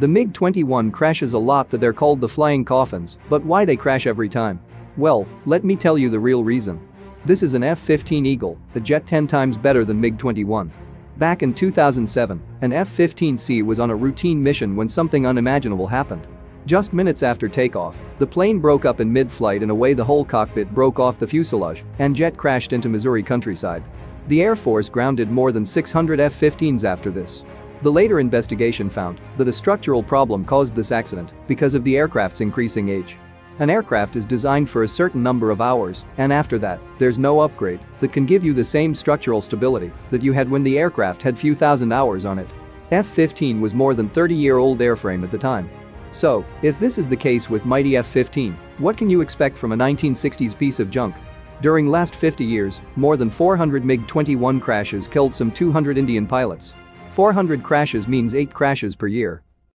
The MiG-21 crashes a lot. That they're called the flying coffins, but why they crash every time? Well, let me tell you the real reason. This is an F-15 Eagle, the jet 10 times better than MiG-21. Back in 2007, an F-15C was on a routine mission when something unimaginable happened. Just minutes after takeoff, the plane broke up in mid-flight and away the whole cockpit broke off the fuselage and jet crashed into Missouri countryside. The Air Force grounded more than 600 F-15s after this. The later investigation found that a structural problem caused this accident because of the aircraft's increasing age. An aircraft is designed for a certain number of hours, and after that, there's no upgrade that can give you the same structural stability that you had when the aircraft had few thousand hours on it. F-15 was more than 30-year-old airframe at the time. So, if this is the case with mighty F-15, what can you expect from a 1960s piece of junk? During last 50 years, more than 400 MiG-21 crashes killed some 200 Indian pilots. 400 crashes means 8 crashes per year.